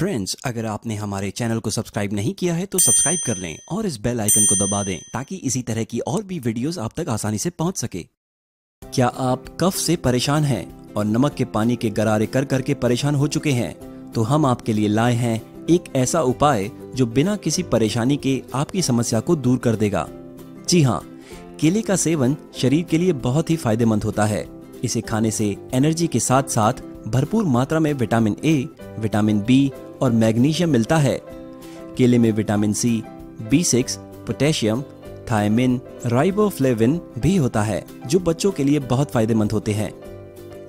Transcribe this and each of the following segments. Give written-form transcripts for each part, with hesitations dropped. Friends, अगर आपने हमारे चैनल को सब्सक्राइब नहीं किया है तो सब्सक्राइब कर लें और इस बेल आइकन को दबा दें ताकि इसी तरह की और भी वीडियोस आप तक आसानी से पहुंच सके। क्या आप कफ से परेशान हैं और नमक के पानी के गरारे कर करके परेशान हो चुके हैं? तो हम आपके लिए लाए हैं एक ऐसा उपाय जो बिना किसी परेशानी के आपकी समस्या को दूर कर देगा। जी हाँ, केले का सेवन शरीर के लिए बहुत ही फायदेमंद होता है। इसे खाने से एनर्जी के साथ साथ भरपूर मात्रा में विटामिन ए, विटामिन बी और मैग्नीशियम मिलता है। केले में vitamin C, B6, potassium, thiamine, riboflavin भी होता है जो बच्चों के लिए बहुत फायदेमंद होते हैं।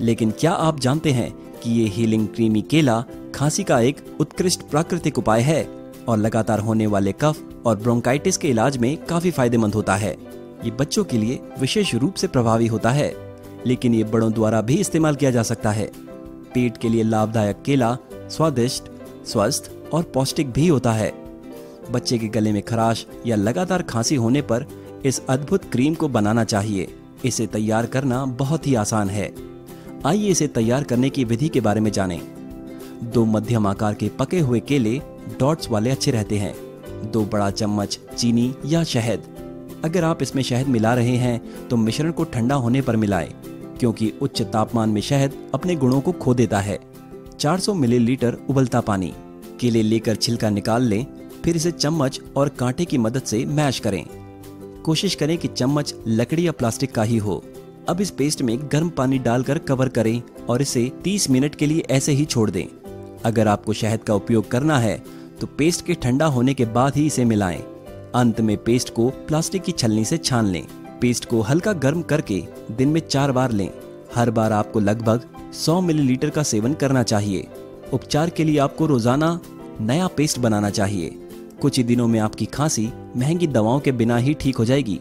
लेकिन क्या आप जानते हैं कि ये हीलिंग क्रीमी केला खांसी का एक उत्कृष्ट प्राकृतिक उपाय है और लगातार होने वाले कफ और ब्रोंकाइटिस के इलाज में काफी फायदेमंद होता है। ये बच्चों के लिए विशेष रूप से प्रभावी होता है, लेकिन ये बड़ों द्वारा भी इस्तेमाल किया जा सकता है। पेट के लिए लाभदायक केला स्वादिष्ट, स्वस्थ और पौष्टिक भी होता है। बच्चे के गले में खराश या लगातार खांसी होने पर इस अद्भुत क्रीम को बनाना चाहिए। इसे तैयार करना बहुत ही आसान है। आइए इसे तैयार करने की विधि के बारे में जानें। 2 मध्यम आकार के पके हुए केले, डॉट्स वाले अच्छे रहते हैं। 2 बड़ा चम्मच चीनी या शहद। अगर आप इसमें शहद मिला रहे हैं तो मिश्रण को ठंडा होने पर मिलाएं, क्योंकि उच्च तापमान में शहद अपने गुणों को खो देता है। 400 मिलीलीटर उबलता पानी। केले लेकर छिलका निकाल लें, फिर इसे चम्मच और कांटे की मदद से मैश करें। कोशिश करें कि चम्मच लकड़ी या प्लास्टिक का ही हो। अब इस पेस्ट में गर्म पानी डालकर कवर करें और इसे 30 मिनट के लिए ऐसे ही छोड़ दें। अगर आपको शहद का उपयोग करना है तो पेस्ट के ठंडा होने के बाद ही इसे मिलाएं। अंत में पेस्ट को प्लास्टिक की छलनी से छान लें। पेस्ट को हल्का गर्म करके दिन में 4 बार लें। हर बार आपको लगभग 100 मिलीलीटर का सेवन करना चाहिए। उपचार के लिए आपको रोजाना नया पेस्ट बनाना चाहिए। कुछ ही दिनों में आपकी खांसी महंगी दवाओं के बिना ही ठीक हो जाएगी।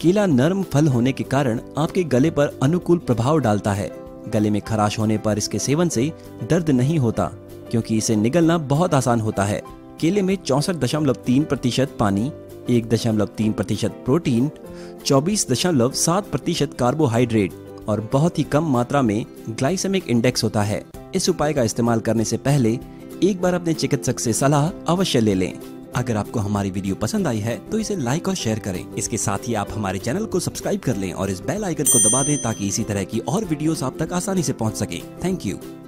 केला नरम फल होने के कारण आपके गले पर अनुकूल प्रभाव डालता है। गले में खराश होने पर इसके सेवन से दर्द नहीं होता, क्योंकि इसे निगलना बहुत आसान होता है। केले में 64.3% पानी, 1.3% प्रोटीन, 24.7% कार्बोहाइड्रेट और बहुत ही कम मात्रा में ग्लाइसेमिक इंडेक्स होता है। इस उपाय का इस्तेमाल करने से पहले एक बार अपने चिकित्सक से सलाह अवश्य ले लें। अगर आपको हमारी वीडियो पसंद आई है तो इसे लाइक और शेयर करें। इसके साथ ही आप हमारे चैनल को सब्सक्राइब कर लें और इस बेल आइकन को दबा दें ताकि इसी तरह की और वीडियोस आप तक आसानी से पहुंच सके। Thank you.